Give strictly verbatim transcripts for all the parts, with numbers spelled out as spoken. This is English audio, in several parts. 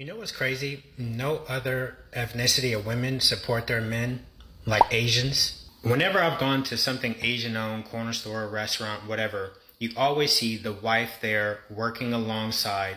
You know what's crazy? No other ethnicity of women support their men like Asians. Whenever I've gone to something Asian-owned, corner store, restaurant, whatever, you always see the wife there working alongside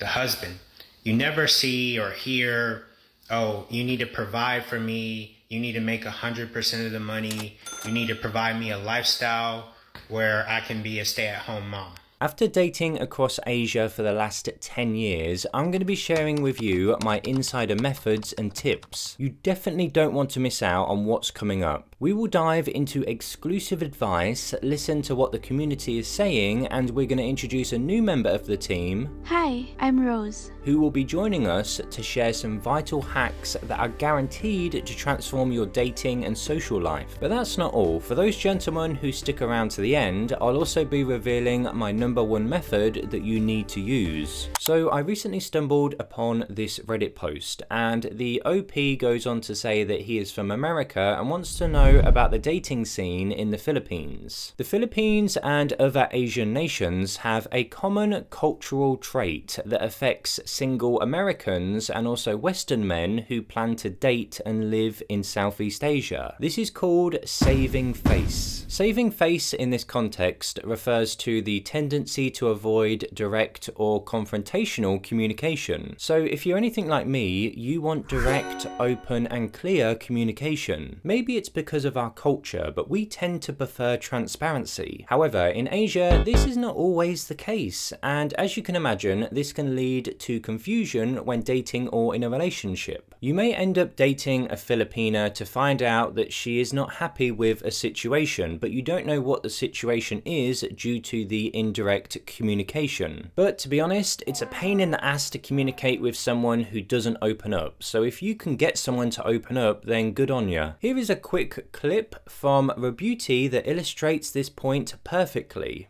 the husband. You never see or hear, oh, you need to provide for me. You need to make one hundred percent of the money. You need to provide me a lifestyle where I can be a stay-at-home mom. After dating across Asia for the last ten years, I'm going to be sharing with you my insider methods and tips. You definitely don't want to miss out on what's coming up. We will dive into exclusive advice, listen to what the community is saying, and we're going to introduce a new member of the team. Hi, I'm Rose, who will be joining us to share some vital hacks that are guaranteed to transform your dating and social life. But that's not all. For those gentlemen who stick around to the end, I'll also be revealing my number Number one method that you need to use. So I recently stumbled upon this Reddit post, and the O P goes on to say that he is from America and wants to know about the dating scene in the Philippines. The Philippines and other Asian nations have a common cultural trait that affects single Americans and also Western men who plan to date and live in Southeast Asia. This is called saving face. Saving face in this context refers to the tendency to avoid direct or confrontational communication. So if you're anything like me, you want direct, open and clear communication. Maybe it's because of our culture, but we tend to prefer transparency. However, in Asia, this is not always the case. And as you can imagine, this can lead to confusion when dating or in a relationship. You may end up dating a Filipina to find out that she is not happy with a situation, but you don't know what the situation is due to the indirect communication. But to be honest, it's a pain in the ass to communicate with someone who doesn't open up. So if you can get someone to open up, then good on ya. Here is a quick clip from Rabuty that illustrates this point perfectly.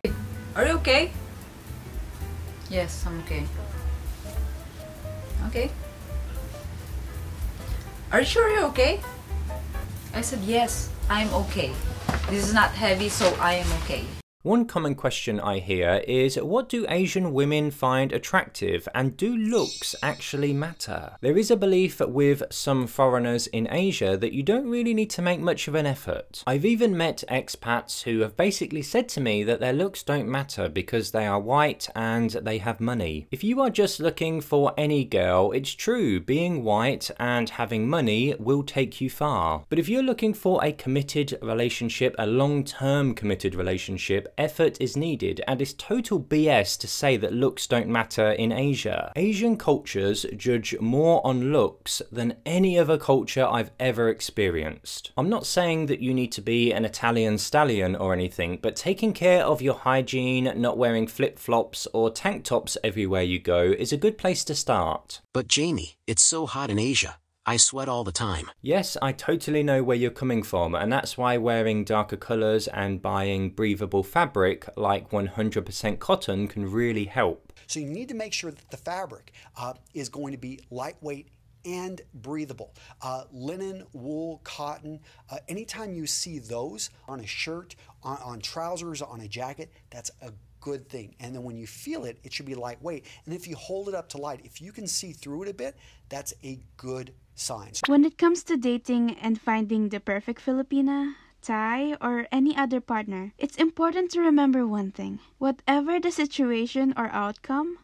Are you okay? Yes, I'm okay. Okay. Are you sure you're okay? I said yes, I'm okay. This is not heavy, so I am okay. One common question I hear is, what do Asian women find attractive, and do looks actually matter? There is a belief with some foreigners in Asia that you don't really need to make much of an effort. I've even met expats who have basically said to me that their looks don't matter because they are white and they have money. If you are just looking for any girl, it's true, being white and having money will take you far. But if you're looking for a committed relationship, a long-term committed relationship, effort is needed, and it's total B S to say that looks don't matter in Asia. Asian cultures judge more on looks than any other culture I've ever experienced. I'm not saying that you need to be an Italian stallion or anything, but taking care of your hygiene, not wearing flip-flops or tank tops everywhere you go is a good place to start. But Jamie, it's so hot in Asia. I sweat all the time. Yes, I totally know where you're coming from, and that's why wearing darker colours and buying breathable fabric like one hundred percent cotton can really help. So you need to make sure that the fabric uh, is going to be lightweight and breathable. Uh, linen, wool, cotton, uh, anytime you see those on a shirt, on, on trousers, on a jacket, that's a good thing. And then when you feel it, it should be lightweight. And if you hold it up to light, if you can see through it a bit, that's a good signs. When it comes to dating and finding the perfect Filipina, Thai, or any other partner, it's important to remember one thing. Whatever the situation or outcome,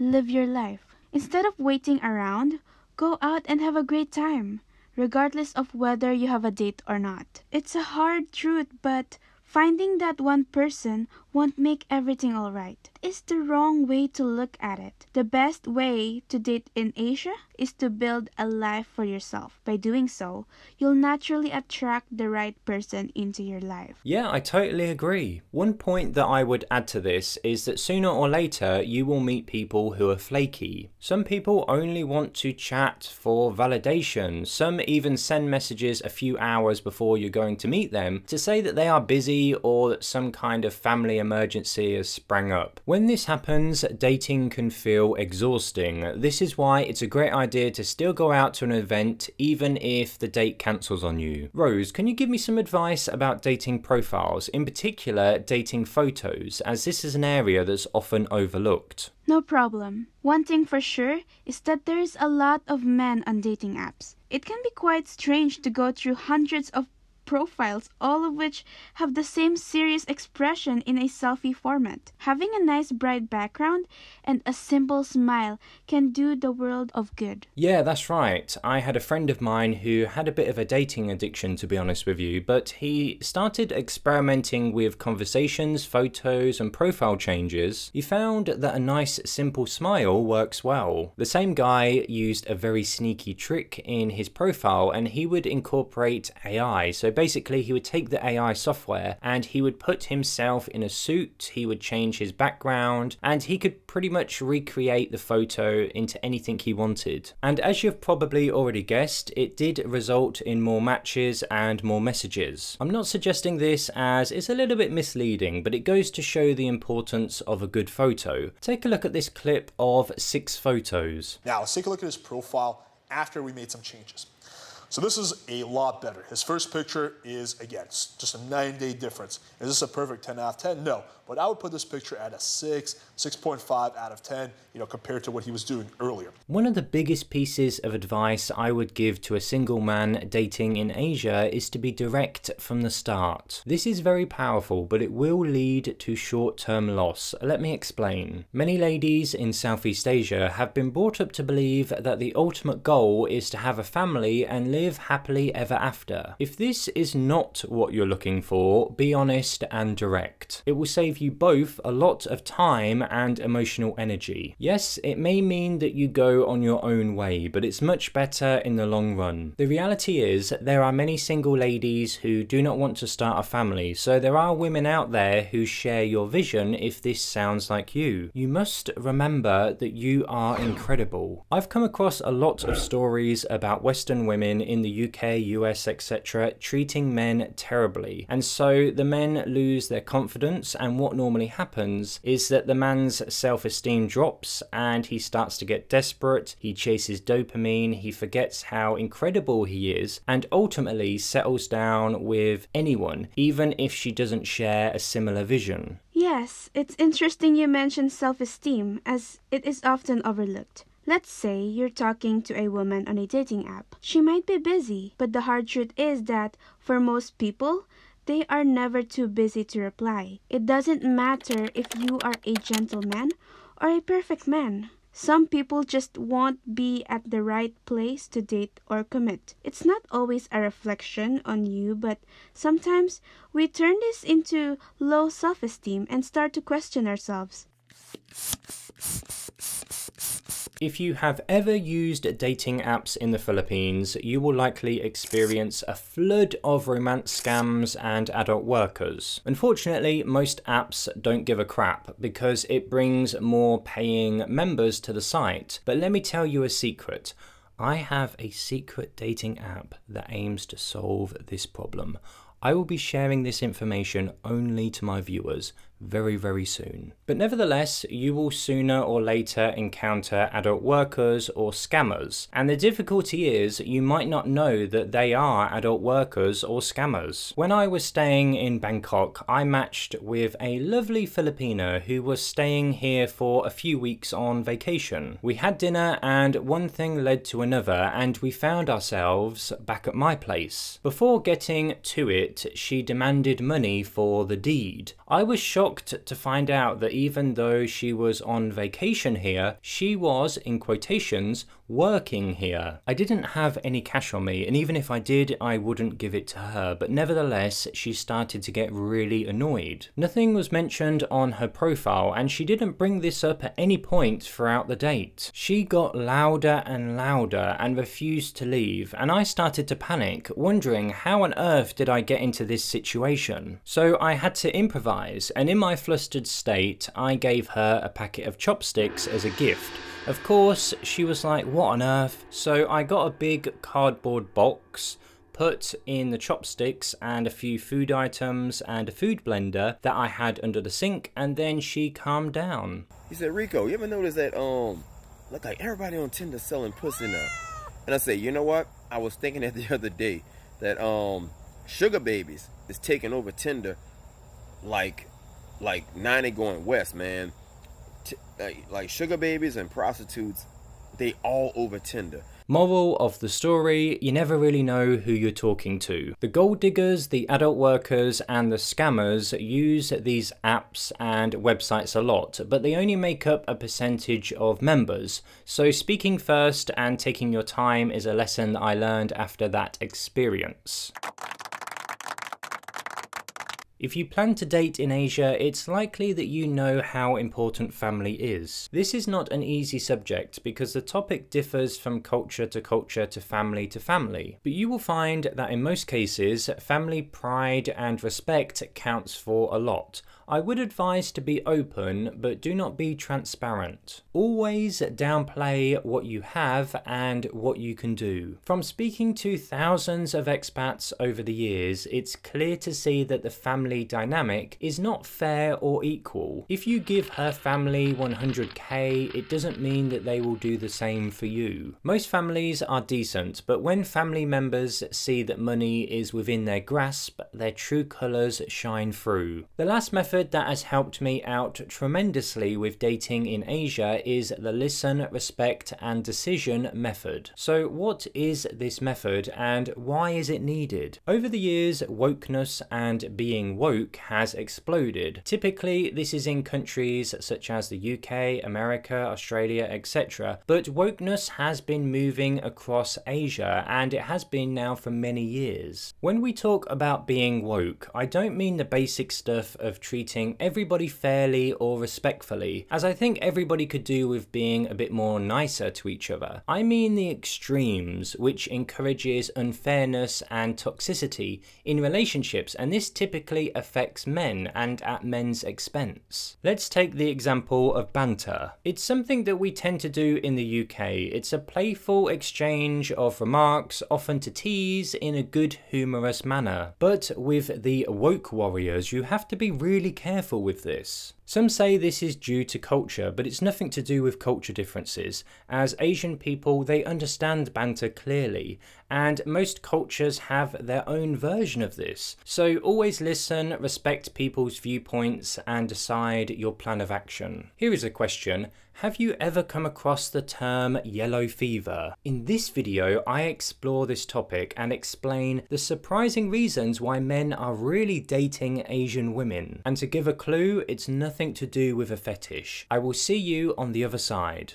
live your life. Instead of waiting around, go out and have a great time, regardless of whether you have a date or not. It's a hard truth, but finding that one person won't make everything alright. It's the wrong way to look at it. The best way to date in Asia is to build a life for yourself. By doing so, you'll naturally attract the right person into your life. Yeah, I totally agree. One point that I would add to this is that sooner or later, you will meet people who are flaky. Some people only want to chat for validation. Some even send messages a few hours before you're going to meet them to say that they are busy or that some kind of family emergency emergency has sprang up. When this happens, dating can feel exhausting. This is why it's a great idea to still go out to an event even if the date cancels on you. Rose, can you give me some advice about dating profiles, in particular dating photos, as this is an area that's often overlooked? No problem. One thing for sure is that there is a lot of men on dating apps. It can be quite strange to go through hundreds of profiles, all of which have the same serious expression in a selfie format. Having a nice bright background and a simple smile can do the world of good. Yeah, that's right. I had a friend of mine who had a bit of a dating addiction, to be honest with you, but he started experimenting with conversations, photos, and profile changes. He found that a nice simple smile works well. The same guy used a very sneaky trick in his profile, and he would incorporate A I. So basically, he would take the A I software and he would put himself in a suit, he would change his background, and he could pretty much recreate the photo into anything he wanted. And as you've probably already guessed, it did result in more matches and more messages. I'm not suggesting this as it's a little bit misleading, but it goes to show the importance of a good photo. Take a look at this clip of six photos. Now let's take a look at his profile after we made some changes. So this is a lot better. His first picture is, again, just a nine day difference. Is this a perfect ten out of ten? No, but I would put this picture at a six, six point five out of ten, you know, compared to what he was doing earlier. One of the biggest pieces of advice I would give to a single man dating in Asia is to be direct from the start. This is very powerful, but it will lead to short-term loss. Let me explain. Many ladies in Southeast Asia have been brought up to believe that the ultimate goal is to have a family and live Live happily ever after. If this is not what you're looking for, be honest and direct. It will save you both a lot of time and emotional energy. Yes, it may mean that you go on your own way, but it's much better in the long run. The reality is there are many single ladies who do not want to start a family, so there are women out there who share your vision if this sounds like you. You must remember that you are incredible. I've come across a lot of stories about Western women in the U K, U S, et cetera, treating men terribly. And so the men lose their confidence, and what normally happens is that the man's self-esteem drops and he starts to get desperate, he chases dopamine, he forgets how incredible he is, and ultimately settles down with anyone, even if she doesn't share a similar vision. Yes, it's interesting you mentioned self-esteem, as it is often overlooked. Let's say you're talking to a woman on a dating app. She might be busy, but the hard truth is that for most people, they are never too busy to reply. It doesn't matter if you are a gentleman or a perfect man. Some people just won't be at the right place to date or commit. It's not always a reflection on you, but sometimes we turn this into low self-esteem and start to question ourselves. If you have ever used dating apps in the Philippines, you will likely experience a flood of romance scams and adult workers. Unfortunately, most apps don't give a crap because it brings more paying members to the site. But let me tell you a secret. I have a secret dating app that aims to solve this problem. I will be sharing this information only to my viewers very, very soon. But nevertheless, you will sooner or later encounter adult workers or scammers. And the difficulty is you might not know that they are adult workers or scammers. When I was staying in Bangkok, I matched with a lovely Filipina who was staying here for a few weeks on vacation. We had dinner and one thing led to another, and we found ourselves back at my place. Before getting to it, she demanded money for the deed. I was shocked to find out that even though she was on vacation here, she was, in quotations, working here. I didn't have any cash on me, and even if I did, I wouldn't give it to her, but nevertheless, she started to get really annoyed. Nothing was mentioned on her profile, and she didn't bring this up at any point throughout the date. She got louder and louder and refused to leave, and I started to panic, wondering how on earth did I get into this situation. So I had to improvise, and in my flustered state, I gave her a packet of chopsticks as a gift. Of course, she was like, "What on earth?" So I got a big cardboard box, put in the chopsticks and a few food items and a food blender that I had under the sink, and then she calmed down. He said, Rico, you ever notice that, um, look like everybody on Tinder selling pussy now? And I said, you know what? I was thinking that the other day that, um, sugar babies is taking over Tinder like, like ninety going west, man. T like, like sugar babies and prostitutes, they all over Tinder. Moral of the story, you never really know who you're talking to. The gold diggers, the adult workers, and the scammers use these apps and websites a lot, but they only make up a percentage of members. So speaking first and taking your time is a lesson that I learned after that experience. If you plan to date in Asia, it's likely that you know how important family is. This is not an easy subject because the topic differs from culture to culture to family to family. But you will find that in most cases, family pride and respect counts for a lot. I would advise to be open, but do not be transparent. Always downplay what you have and what you can do. From speaking to thousands of expats over the years, it's clear to see that the family dynamic is not fair or equal. If you give her family one hundred K, it doesn't mean that they will do the same for you. Most families are decent, but when family members see that money is within their grasp, their true colours shine through. The last method that has helped me out tremendously with dating in Asia is the listen, respect and decision method. So what is this method and why is it needed? Over the years, wokeness and being woke has exploded. Typically this is in countries such as the U K, America, Australia, et cetera. But wokeness has been moving across Asia and it has been now for many years. When we talk about being woke, I don't mean the basic stuff of treating treating everybody fairly or respectfully, as I think everybody could do with being a bit more nicer to each other. I mean the extremes, which encourages unfairness and toxicity in relationships, and this typically affects men and at men's expense. Let's take the example of banter. It's something that we tend to do in the U K. It's a playful exchange of remarks, often to tease in a good humorous manner. But with the woke warriors, you have to be really careful with this. Some say this is due to culture, but it's nothing to do with culture differences, as Asian people, they understand banter clearly, and most cultures have their own version of this. So always listen, respect people's viewpoints, and decide your plan of action. Here is a question. Have you ever come across the term yellow fever? In this video, I explore this topic and explain the surprising reasons why men are really dating Asian women. And to give a clue, it's nothing to do with a fetish. I will see you on the other side.